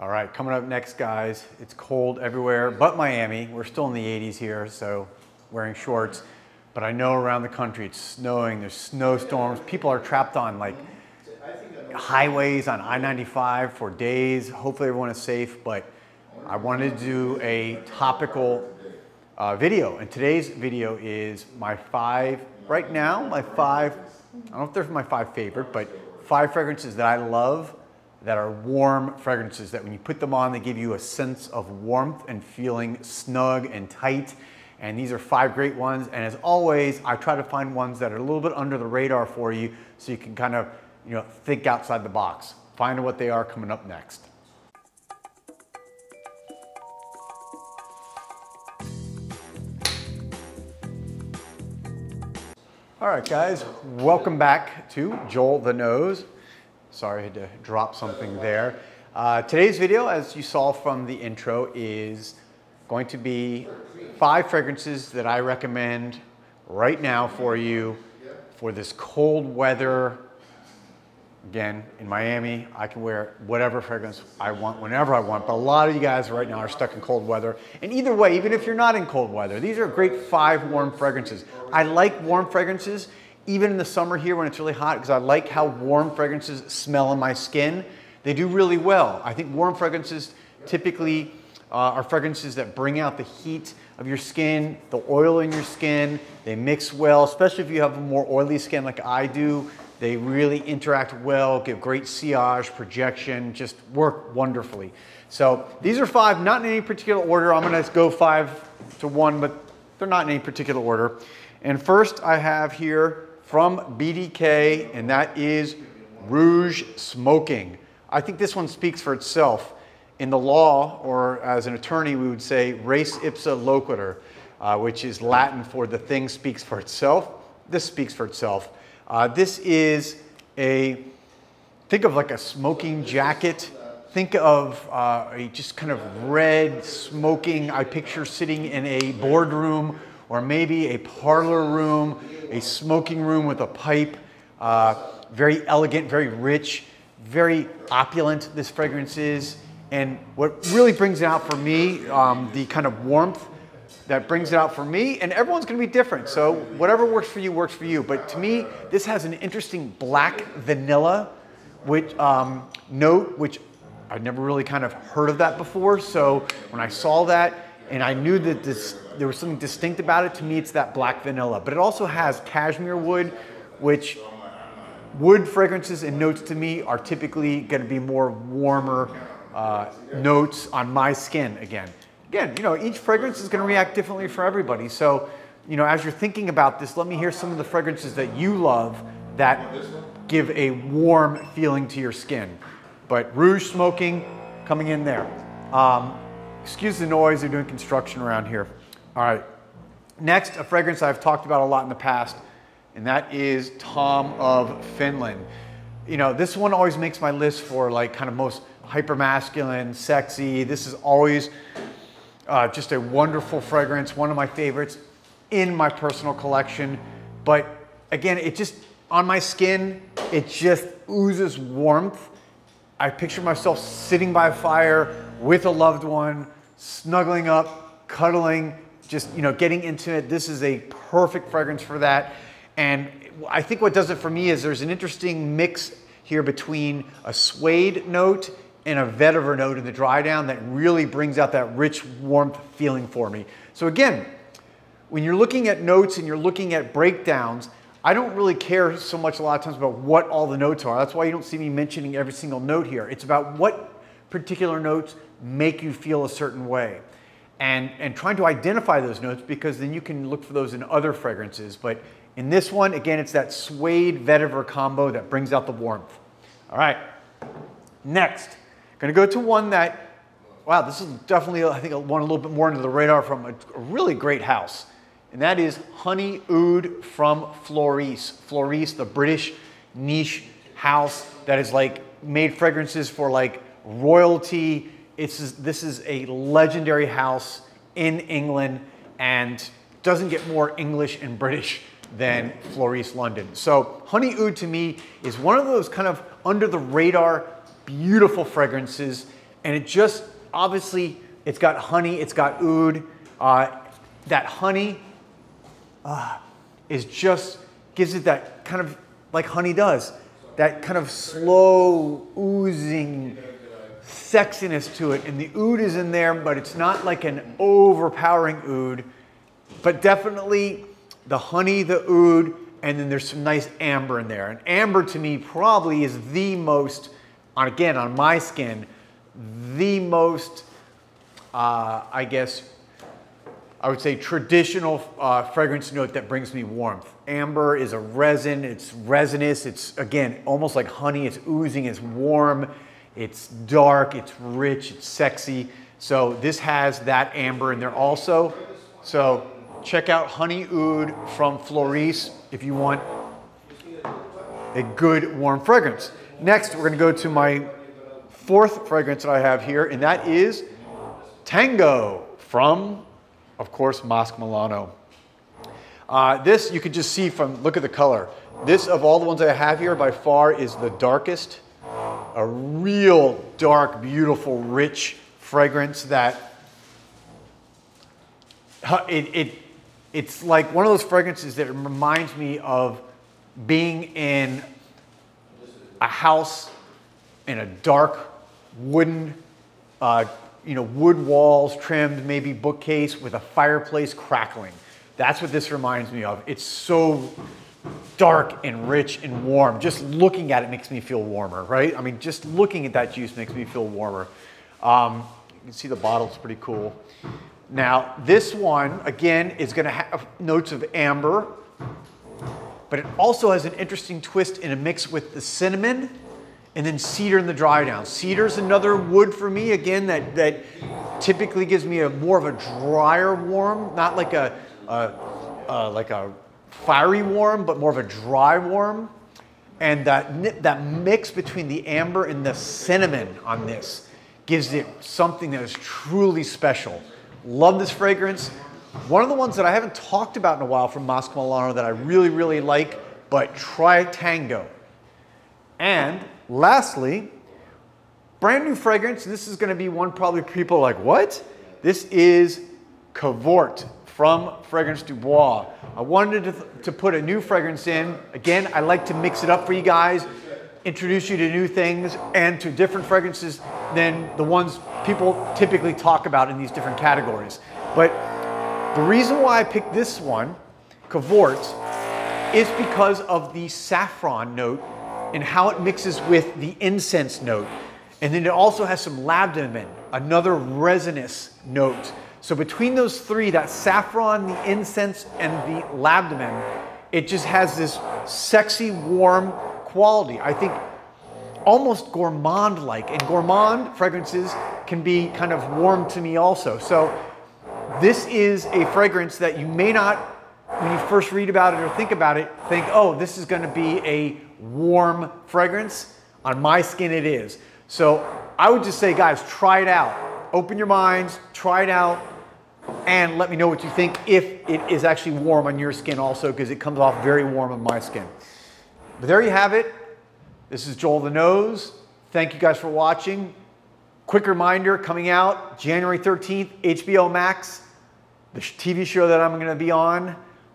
All right, coming up next, guys, it's cold everywhere but Miami. We're still in the 80s here, so wearing shorts. But I know around the country it's snowing, there's snowstorms. People are trapped on like highways on I-95 for days. Hopefully everyone is safe, but I wanted to do a topical video. And today's video is my five, I don't know if they're my five favorite, but five fragrances that I love that are warm fragrances that when you put them on, they give you a sense of warmth and feeling snug and tight. And these are five great ones. And as always, I try to find ones that are a little bit under the radar for you so you can kind of, you know, think outside the box. Find out what they are coming up next. All right, guys, welcome back to Joel the Nose. Sorry, I had to drop something there. Today's video, as you saw from the intro, is going to be five fragrances that I recommend right now for you for this cold weather. Again, in Miami, I can wear whatever fragrance I want whenever I want, but a lot of you guys right now are stuck in cold weather. And either way, even if you're not in cold weather, these are great five warm fragrances. I like warm fragrances even in the summer here when it's really hot because I like how warm fragrances smell on my skin. They do really well. I think warm fragrances typically are fragrances that bring out the heat of your skin, the oil in your skin. They mix well, especially if you have a more oily skin like I do. They really interact well, give great sillage, projection, just work wonderfully. So these are five, not in any particular order. I'm gonna go 5 to 1, but they're not in any particular order. And first I have here from BDK, and that is Rouge Smoking. I think this one speaks for itself. In the law, or as an attorney, we would say res ipsa loquitur, which is Latin for the thing speaks for itself. This speaks for itself. This is a, think of like a smoking jacket. Think of a just kind of red smoking. I picture sitting in a boardroom or maybe a parlor room, a smoking room with a pipe. Very elegant, very rich, very opulent this fragrance is. And what really brings it out for me, the kind of warmth that brings it out for me, and everyone's gonna be different, so whatever works for you, but to me, this has an interesting black vanilla which, note, which I've never really kind of heard of that before, so when I saw that, and I knew that this, there was something distinct about it, to me it's that black vanilla, but it also has cashmere wood, which wood fragrances and notes to me are typically gonna be more warmer notes on my skin again. Again, you know, each fragrance is going to react differently for everybody. So, you know, as you're thinking about this, let me hear some of the fragrances that you love that give a warm feeling to your skin. But Rouge Smoking coming in there. Excuse the noise, they're doing construction around here. All right. Next, a fragrance I've talked about a lot in the past, and that is Tom of Finland. You know, this one always makes my list for like kind of most hypermasculine, sexy. This is always just a wonderful fragrance, one of my favorites in my personal collection. But again, it just, on my skin, it just oozes warmth. I picture myself sitting by a fire with a loved one, snuggling up, cuddling, just, you know, getting into it. This is a perfect fragrance for that. And I think what does it for me is there's an interesting mix here between a suede note and a vetiver note in the dry down that really brings out that rich warmth feeling for me. So again, when you're looking at notes and you're looking at breakdowns, I don't really care so much a lot of times about what all the notes are. That's why you don't see me mentioning every single note here. It's about what particular notes make you feel a certain way. And trying to identify those notes because then you can look for those in other fragrances. But in this one, again, it's that suede vetiver combo that brings out the warmth. All right, next. Gonna go to one that, wow, this is definitely, I think, one a little bit more under the radar from a really great house. And that is Honey Oud from Floris. Floris, the British niche house that is like made fragrances for like royalty. This is a legendary house in England and doesn't get more English and British than Floris London. So Honey Oud to me is one of those kind of under the radar, beautiful fragrances And it just, obviously, it's got honey, it's got oud. That honey is just, gives it that kind of, like honey does, that kind of slow, oozing sexiness to it. And the oud is in there, but it's not like an overpowering oud. But definitely the honey, the oud, and then there's some nice amber in there. And amber to me probably is the most, again, on my skin, the most, I guess, I would say traditional fragrance note that brings me warmth. Amber is a resin, it's resinous, it's again, almost like honey, it's oozing, it's warm, it's dark, it's rich, it's sexy. So this has that amber in there also. So check out Honey Oud from Floris if you want a good warm fragrance. Next, we're gonna go to my fourth fragrance that I have here, and that is Tango from, of course, Masque Milano. This you could just see from, look at the color. This, of all the ones I have here, by far is the darkest. A real dark, beautiful, rich fragrance that it's like one of those fragrances that reminds me of being in a house in a dark wooden wood walls trimmed, maybe bookcase with a fireplace crackling. That's what this reminds me of. It's so dark and rich and warm. Just looking at it makes me feel warmer, right? I mean, just looking at that juice makes me feel warmer. You can see the bottle's pretty cool. Now, this one, again, is gonna have notes of amber, but it also has an interesting twist in a mix with the cinnamon and then cedar in the dry down. Cedar's another wood for me, again, that typically gives me a more of a drier warm, not like a fiery warm, but more of a dry warm. And that mix between the amber and the cinnamon on this gives it something that is truly special. Love this fragrance. One of the ones that I haven't talked about in a while from Masque Milano that I really, really like, but try Tango. And lastly, brand new fragrance. This is going to be one probably people are like, what? This is Cavort from Fragrance Du Bois. I wanted to put a new fragrance in. Again, I like to mix it up for you guys, introduce you to new things and to different fragrances than the ones people typically talk about in these different categories. But the reason why I picked this one, Cavort, is because of the saffron note and how it mixes with the incense note. And then it also has some labdamen, another resinous note. So between those three, that saffron, the incense, and the labdamen, it just has this sexy, warm quality. I think almost gourmand-like. And gourmand fragrances can be kind of warm to me also. So this is a fragrance that you may not, when you first read about it or think about it, think, oh, this is gonna be a warm fragrance. On my skin it is. So I would just say, guys, try it out. Open your minds, try it out, and let me know what you think if it is actually warm on your skin also, because it comes off very warm on my skin. But there you have it. This is Joel the Nose. Thank you guys for watching. Quick reminder, coming out January 13th, HBO Max, the TV show that I'm gonna be on,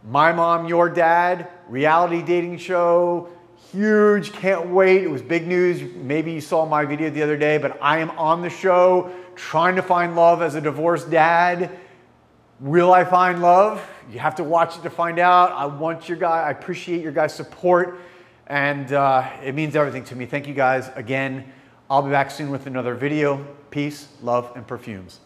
My Mom, Your Dad, reality dating show, huge, can't wait. It was big news. Maybe you saw my video the other day, but I am on the show trying to find love as a divorced dad. Will I find love? You have to watch it to find out. I appreciate your guys' support, and it means everything to me. Thank you guys again. I'll be back soon with another video. Peace, love, and perfumes.